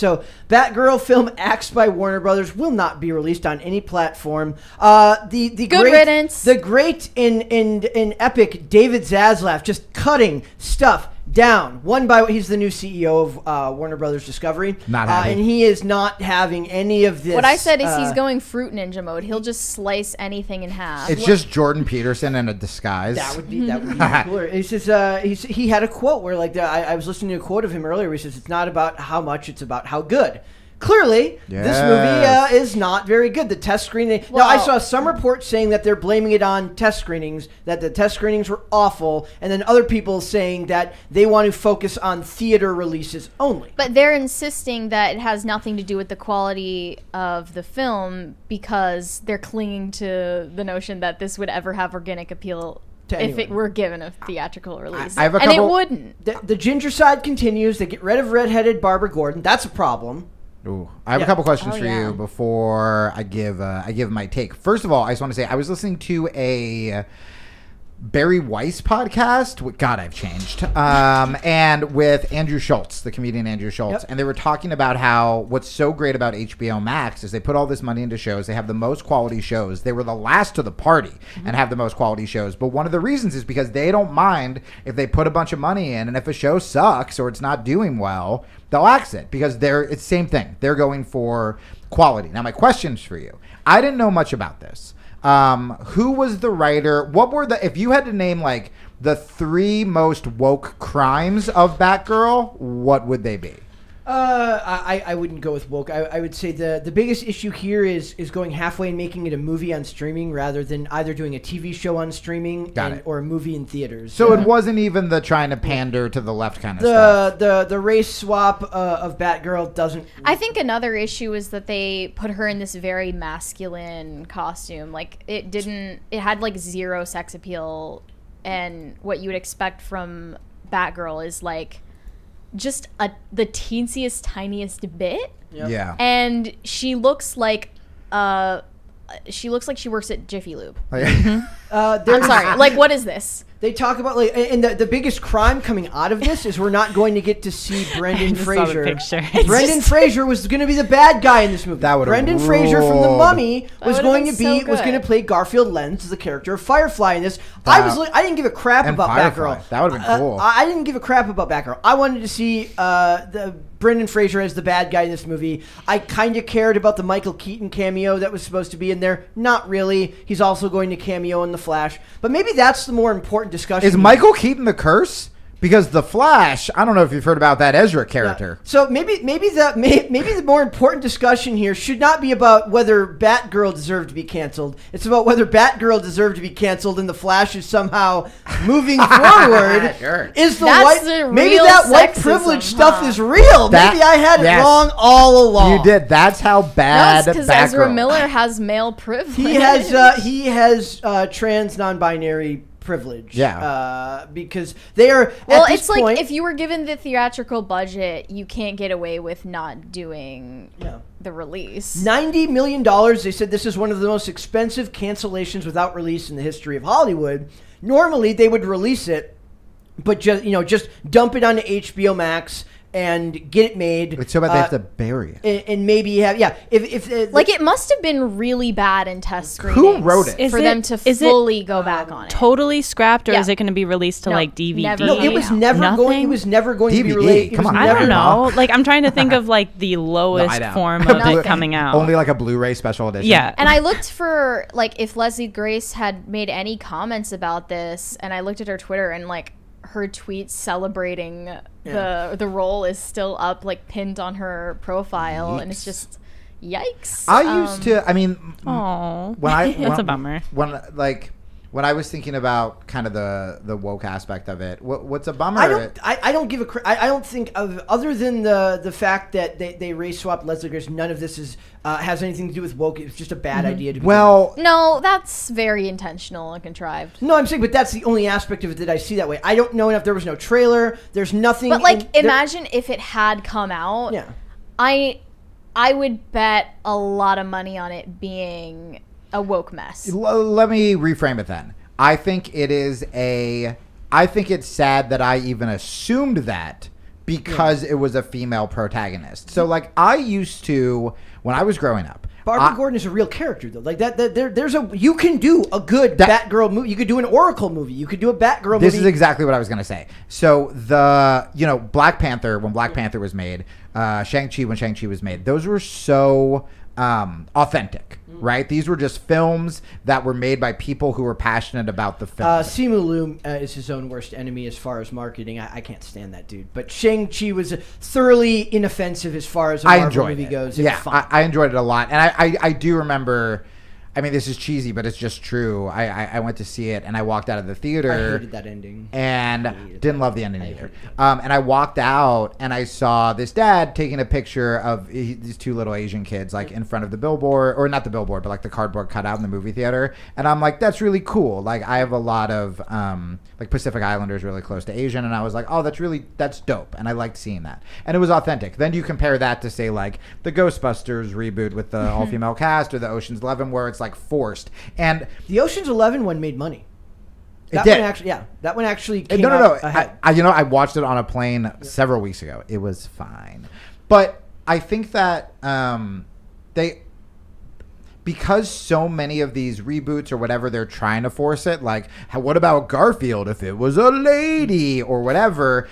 So, Batgirl film axed by Warner Brothers will not be released on any platform. The great and epic David Zaslav just cutting stuff down one by one. He's the new CEO of Warner Brothers Discovery, and he is not having any of this. What I said is he's going Fruit Ninja mode. He'll just slice anything in half. It's just Jordan Peterson in a disguise. That would be cooler. It's just, he had a quote where, like, I was listening to a quote of him earlier. Where he says, "It's not about how much; it's about how good." Clearly, this movie is not very good. The test screening. Well, now, I saw some reports saying that they're blaming it on test screenings, that the test screenings were awful, and then other people saying that they want to focus on theater releases only. But they're insisting that it has nothing to do with the quality of the film because they're clinging to the notion that this would ever have organic appeal if it were given a theatrical release. And it wouldn't. The ginger side continues. They get rid of redheaded Barbara Gordon. That's a problem. Ooh. I have a couple questions for you before I give my take. First of all, I just want to say I was listening to a Barry Weiss podcast. God, I've changed. And with Andrew Schultz, the comedian Andrew Schultz. Yep. And they were talking about how what's so great about HBO Max is they put all this money into shows. They have the most quality shows. They were the last to the party and have the most quality shows. But one of the reasons is because they don't mind if they put a bunch of money in. And if a show sucks or it's not doing well, they'll axe it because it's the same thing. They're going for quality. Now, my question's for you. I didn't know much about this. Who was the writer? What were the, if you had to name like the 3 most woke crimes of Batgirl, what would they be? I wouldn't go with woke. I would say the biggest issue here is going halfway and making it a movie on streaming rather than either doing a TV show on streaming or a movie in theaters. So it wasn't even the trying to pander to the left kind of stuff. The race swap of Batgirl doesn't... I think another issue is that they put her in this very masculine costume. Like it had like zero sex appeal, and what you would expect from Batgirl is like just the teensiest, tiniest bit. Yep. Yeah. And she looks like she works at Jiffy Lube. I'm sorry. Like, what is this? They talk about, like, and the biggest crime coming out of this is we're not going to get to see Brendan Fraser. Brendan Fraser was going to be the bad guy in this movie. Brendan Fraser from The Mummy was going to be play Garfield Lenz, the character of Firefly in this. I didn't give a crap about Batgirl. That would have been cool. I didn't give a crap about Batgirl. I wanted to see Brendan Fraser as the bad guy in this movie. I kind of cared about the Michael Keaton cameo that was supposed to be in there. Not really. He's also going to cameo in The Flash. But maybe that's the more important discussion. Is Michael Keaton the curse? Because The Flash, I don't know if you've heard about that Ezra character. Yeah. So maybe the more important discussion here should not be about whether Batgirl deserved to be canceled. It's about whether Batgirl deserved to be canceled and The Flash is somehow moving forward. Sure. Maybe that white privilege stuff is real. Maybe I had it wrong all along. You did. That's how bad Batgirl. Because Ezra Miller has male privilege. He has trans non-binary privilege, because they are. Well, it's like if you were given the theatrical budget, you can't get away with not doing the release. $90 million. They said this is one of the most expensive cancellations without release in the history of Hollywood. Normally, they would release it, but just dump it onto HBO Max and get it made. It's so bad they have to bury it. And maybe have, like it must have been really bad in test screenings. Who wrote it? For them to fully go back on it. Totally scrapped, or is it going to be released to like DVD? No, it was never going to be released. I don't know. Like I'm trying to think of like the lowest form of it coming out. Only like a Blu-ray special edition. Yeah. And I looked for like if Leslie Grace had made any comments about this, and I looked at her Twitter, and like her tweets celebrating the role is still up, like pinned on her profile, and it's just yikes. I used to, I mean, that's a bummer. When I was thinking about kind of the woke aspect of it, what's a bummer? I don't think other than the fact that they race swap Leslie Grace. None of this has anything to do with woke. It's just a bad idea to be. Well, no, that's very intentional and contrived. No, I'm saying, but that's the only aspect of it that I see that way. I don't know enough. There was no trailer. There's nothing. But like, imagine if it had come out. Yeah, I would bet a lot of money on it being a woke mess. Let me reframe it then. I think it's sad that I even assumed that because it was a female protagonist. So, like, I used to, when I was growing up, Barbara Gordon is a real character, though. Like that, you can do a good Batgirl movie. You could do an Oracle movie. You could do a Batgirl movie. This is exactly what I was going to say. So the, you know, Black Panther, when Black Panther was made, Shang-Chi, when Shang-Chi was made, those were so authentic, right? These were just films that were made by people who were passionate about the film. Simu Liu is his own worst enemy as far as marketing. I can't stand that dude. But Shang-Chi was thoroughly inoffensive as far as a Marvel movie goes. Yeah, I enjoyed it a lot. And I do remember, I mean, this is cheesy, but it's just true. I went to see it, and I walked out of the theater. I hated that ending. And didn't love the ending either. And I walked out, and I saw this dad taking a picture of these two little Asian kids, like, in front of the billboard. Or not the billboard, but, like, the cardboard cutout in the movie theater. And I'm like, that's really cool. Like, I have a lot of, like, Pacific Islanders really close to Asian. And I was like, oh, that's really, that's dope. And I liked seeing that. And it was authentic. Then you compare that to, say, like, the Ghostbusters reboot with the all-female cast, or the Ocean's 11, where it's like forced. And the Ocean's 11 one made money. That it did. One actually, yeah, that one actually came out ahead. You know, I watched it on a plane several weeks ago. It was fine. But I think that because so many of these reboots or whatever, they're trying to force it, like, what about Garfield if it was a lady or whatever?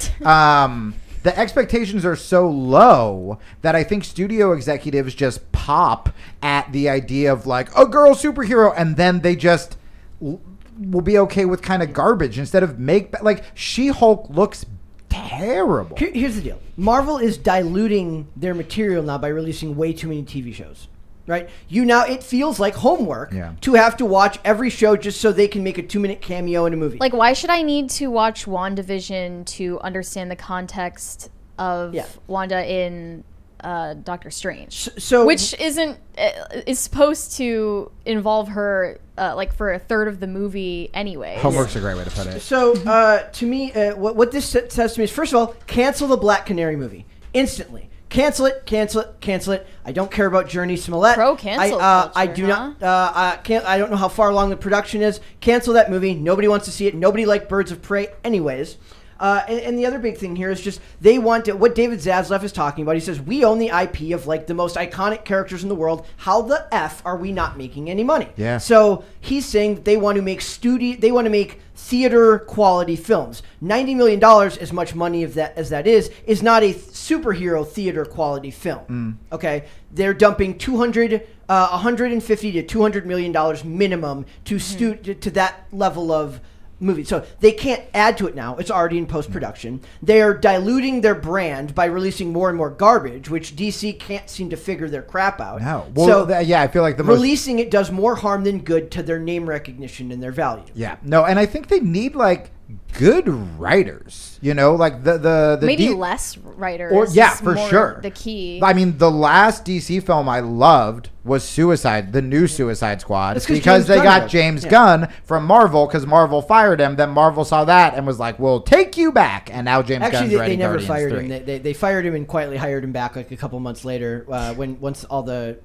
The expectations are so low that I think studio executives just pop at the idea of, like, a girl superhero, and then they just will be okay with kind of garbage instead of make, like, She-Hulk looks terrible. Here's the deal. Marvel is diluting their material now by releasing way too many TV shows. Right? You now, it feels like homework to have to watch every show just so they can make a 2-minute cameo in a movie. Like, why should I need to watch WandaVision to understand the context of Wanda in Doctor Strange? Which isn't, is supposed to involve her, like, for a third of the movie anyway. Homework's a great way to put it. So, to me, what this says to me is, first of all, cancel the Black Canary movie. Instantly. Cancel it, cancel it, cancel it. I don't care about Journey Smollett. Pro-cancel culture, I do not. I don't know how far along the production is. Cancel that movie. Nobody wants to see it. Nobody liked Birds of Prey anyways. And the other big thing here is just they want to, what David Zaslav is talking about. He says, we own the IP of, like, the most iconic characters in the world. How the F are we not making any money? Yeah. So he's saying they want to make they want to make theater quality films. $90 million, as much money of that as that is not a superhero theater quality film. Okay. They're dumping $150 to $200 million minimum to that level of movie. So they can't add to it now. It's already in post-production. They are diluting their brand by releasing more and more garbage, which DC can't seem to figure their crap out. No. Well, so I feel like releasing it does more harm than good to their name recognition and their value. Yeah. No, and I think they need, like, good writers, you know, like the maybe less writers. Or, yeah, for sure. The key. I mean, the last DC film I loved was the new Suicide Squad. It's because they got James Gunn from Marvel, because Marvel fired him. Then Marvel saw that and was like, we'll take you back. And now James Gunn's writing Guardians 3. Actually, they never fired him. They fired him and quietly hired him back, like, a couple months later, once all the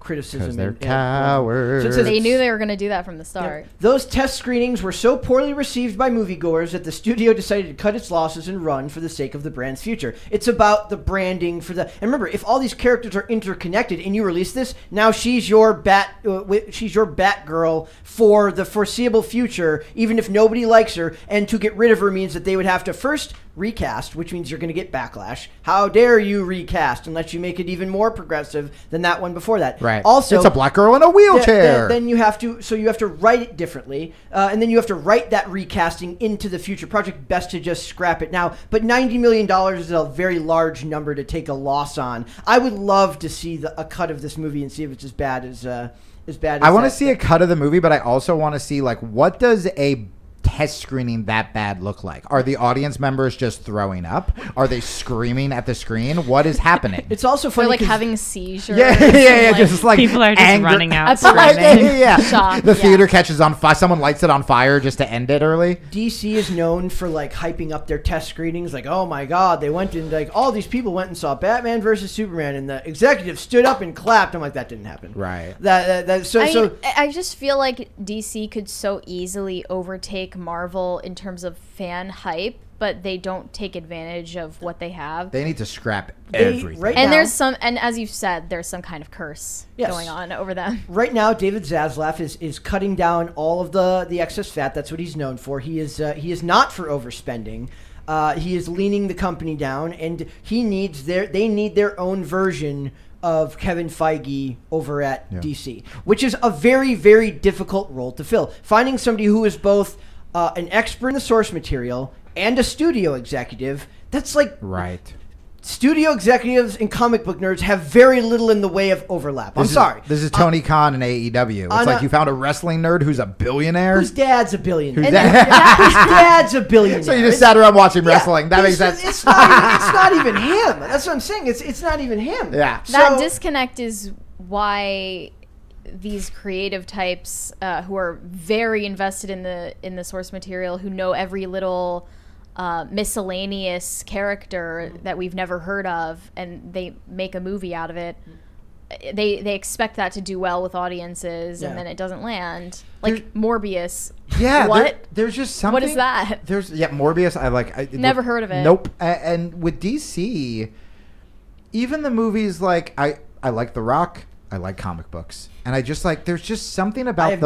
criticism. Because they're cowards. So they knew they were going to do that from the start. Yeah. Those test screenings were so poorly received by moviegoers that the studio decided to cut its losses and run for the sake of the brand's future. It's about the branding for the... And remember, if all these characters are interconnected and you release this, now she's your Batgirl for the foreseeable future, even if nobody likes her, and to get rid of her means that they would have to first recast, which means you're going to get backlash. How dare you recast unless you make it even more progressive than that one before that. Right. Also, it's a black girl in a wheelchair. Then you have to, so you have to write it differently, and then you have to write that recasting into the future project. Best to just scrap it now. But $90 million is a very large number to take a loss on. I would love to see a cut of this movie and see if it's as bad as I want to see a cut of the movie, but I also want to see, like, what does a test screening that bad look like? Are the audience members just throwing up? Are they screaming at the screen? What is happening? It's also funny. They're, like, having seizures. Yeah. Like, just like people are just running out. The theater catches on fire. Someone lights it on fire just to end it early. DC is known for, like, hyping up their test screenings. Like, oh my God, they went and, like, all these people went and saw Batman versus Superman, and the executives stood up and clapped. I'm like, that didn't happen. Right. I mean, I just feel like DC could so easily overtake Marvel in terms of fan hype but they don't take advantage of what they have. They need to scrap everything. Right and now, there's some, and as you've said, there's some kind of curse going on over them. Right now, David Zaslav is cutting down all of the excess fat. That's what he's known for. He is not for overspending. He is leaning the company down, and he needs they need their own version of Kevin Feige over at DC, which is a very, very difficult role to fill. Finding somebody who is both an expert in the source material and a studio executive, that's like... Right. Studio executives and comic book nerds have very little in the way of overlap. I'm sorry. This is Tony Khan and AEW. It's like you found a wrestling nerd who's a billionaire. Whose dad's a billionaire. So you just sat around watching wrestling. That makes sense. It's not even him. That's what I'm saying. It's not even him. Yeah. So, that disconnect is why these creative types who are very invested in the source material, who know every little... miscellaneous character that we've never heard of, and they make a movie out of it. They expect that to do well with audiences, and then it doesn't land. Like Morbius. Yeah. What? There's just something. What is that? There's Morbius. I never heard of it. Nope. And with DC, even the movies like I like The Rock. I like comic books, and I just like there's just something about I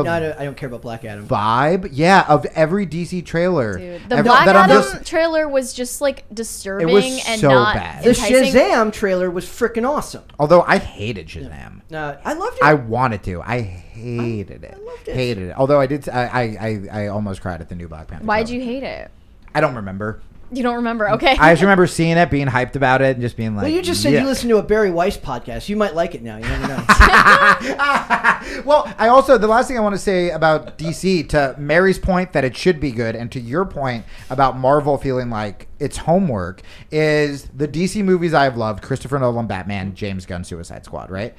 don't care about Black Adam vibe. Yeah, of every DC trailer, Dude, the Black Adam trailer was just like disturbing. It was so bad. Enticing. The Shazam trailer was freaking awesome. Although I hated Shazam, I loved it. I wanted to. I hated it. I loved it. Hated it. Although I did. I almost cried at the new Black Panther. Why'd you hate it? I don't remember. You don't remember, okay. I just remember seeing it, being hyped about it, and just being like, well, you just said you listened to a Barry Weiss podcast. You might like it now. You never know. Well, I also, the last thing I want to say about DC, to Mary's point that it should be good, and to your point about Marvel feeling like it's homework, is the DC movies I've loved, Christopher Nolan, Batman, James Gunn, Suicide Squad, right?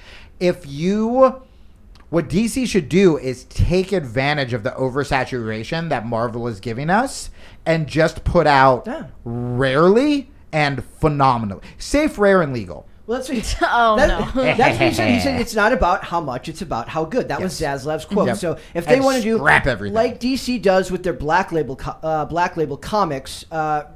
What DC should do is take advantage of the oversaturation that Marvel is giving us and just put out rarely and phenomenally. Safe, rare, and legal. Well, that's what he said. That's what he said. He said it's not about how much, it's about how good. That was Zaslav's quote. So if they want to do everything like DC does with their Black Label comics,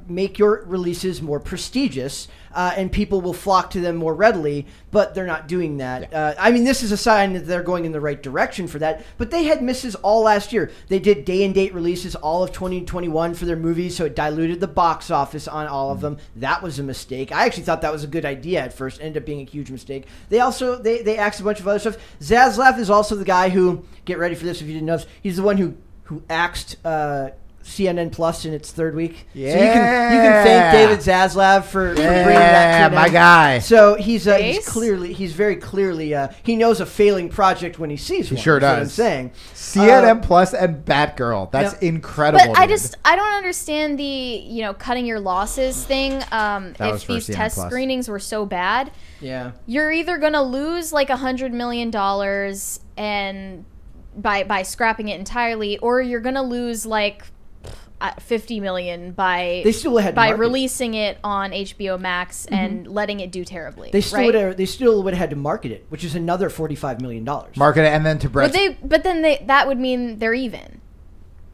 make your releases more prestigious, and people will flock to them more readily, but they're not doing that. I mean, this is a sign that they're going in the right direction for that, but they had misses all last year. They did day-and-date releases all of 2021 for their movies, so it diluted the box office on all of them. That was a mistake. I actually thought that was a good idea at first. Ended up being a huge mistake. They also they axed a bunch of other stuff. Zaslav is also the guy who, get ready for this if you didn't know, he's the one who axed CNN Plus in its third week. Yeah, so you can thank David Zaslav for bringing that to my guy. So he's very clearly he knows a failing project when he sees one. He sure does. What I'm saying. CNN Plus and Batgirl. That's incredible. But dude, I don't understand the cutting your losses thing. If these test screenings were so bad, you're either gonna lose like $100 million and by scrapping it entirely, or you're gonna lose like 50 million by releasing it on HBO Max and letting it do terribly. They still would have had to market it, which is another $45 million. Market it and then to Brett. But then that would mean they're even,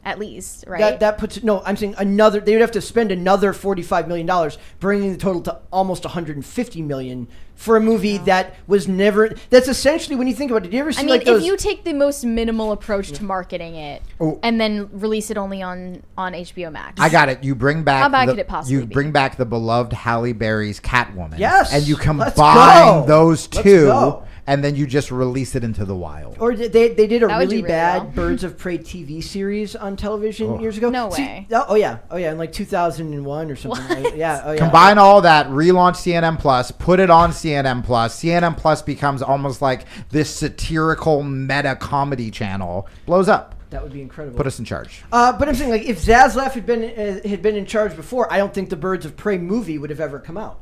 at least, right? That puts I'm saying they would have to spend another $45 million, bringing the total to almost $150 million for a movie that was never. That's essentially, when you think about it, did you ever see? I mean, like if you take the most minimal approach to marketing it and then release it only on HBO Max, I got it. You bring back. How bad could it possibly be? You bring back the beloved Halle Berry's Catwoman. Yes, and you combine those two. And then you just release it into the wild. Or they did a really bad Birds of Prey TV series on television years ago. No way. Oh yeah, in like 2001 or something. Like, Combine all that, relaunch CNN Plus, put it on CNN Plus. CNN Plus becomes almost like this satirical meta comedy channel. Blows up. That would be incredible. Put us in charge. But I'm saying, like, if Zaslav had been in charge before, I don't think the Birds of Prey movie would have ever come out.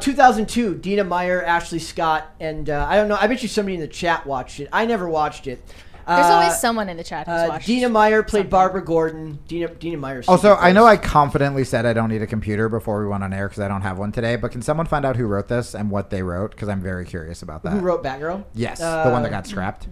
2002, Dina Meyer, Ashley Scott, and I don't know. I bet you somebody in the chat watched it. I never watched it. There's always someone in the chat who's watched it. Dina Meyer played Barbara Gordon. Dina Meyer. Also, I know I confidently said I don't need a computer before we went on air because I don't have one today, but can someone find out who wrote this and what they wrote? Because I'm very curious about that. Who wrote Batgirl? Yes, the one that got scrapped.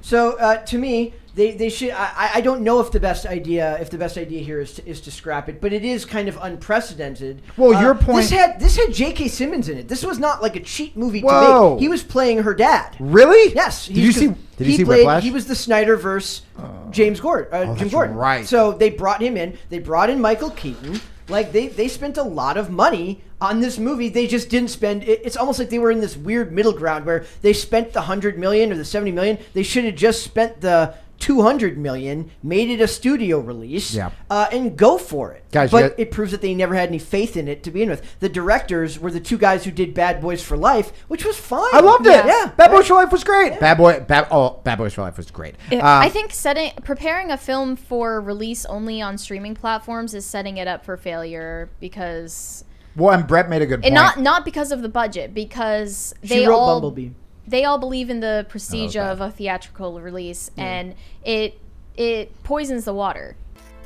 So to me, they should. I don't know if the best idea here is to scrap it, but it is kind of unprecedented. Well, your point. This had J.K. Simmons in it. This was not like a cheap movie to make. He was playing her dad. Really? Yes. Did you see Whiplash? He was the Snyderverse James Gordon. Jim Gordon. Right. So they brought him in. They brought in Michael Keaton. Like they spent a lot of money on this movie. They just didn't spend. It's almost like they were in this weird middle ground where they spent the $100 million or the $70 million. They should have just spent the $200 million, made it a studio release, and go for it. Guys, but it proves that they never had any faith in it to begin with. The directors were the two guys who did Bad Boys for Life, which was fine. I loved it. Yeah, Bad Boys for Life was great. Yeah. Bad Boys for Life was great. I think preparing a film for release only on streaming platforms is setting it up for failure because. Well, and Brett made a good point. Not because of the budget, because she wrote Bumblebee. They all believe in the prestige of a theatrical release, and it poisons the water.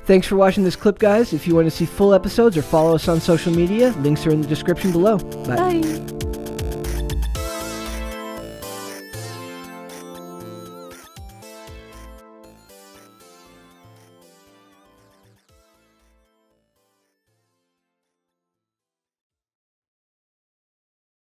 Thanks for watching this clip, guys. If you want to see full episodes or follow us on social media, links are in the description below. Bye. Bye.